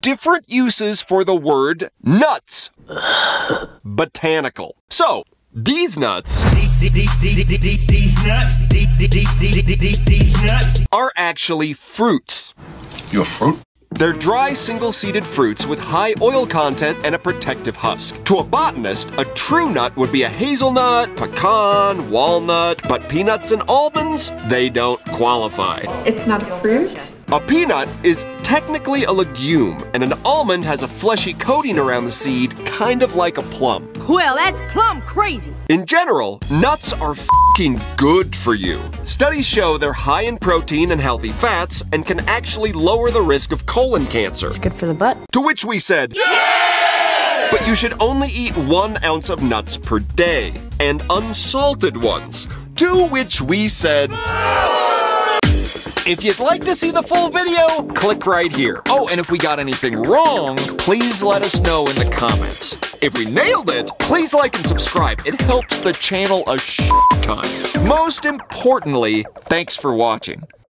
different uses for the word nuts. Botanical. So, these nuts are actually fruits. You're a fruit? They're dry, single-seeded fruits with high oil content and a protective husk. To a botanist, a true nut would be a hazelnut, pecan, walnut, but peanuts and almonds, they don't qualify. It's not a fruit? A peanut is technically a legume, and an almond has a fleshy coating around the seed, kind of like a plum. Well, that's plum crazy. In general, nuts are f***ing good for you. Studies show they're high in protein and healthy fats and can actually lower the risk of colon cancer. It's good for the butt. To which we said, yay! But you should only eat 1 ounce of nuts per day, and unsalted ones. To which we said, if you'd like to see the full video, click right here. Oh, and if we got anything wrong, please let us know in the comments. If we nailed it, please like and subscribe. It helps the channel a shit ton. Most importantly, thanks for watching.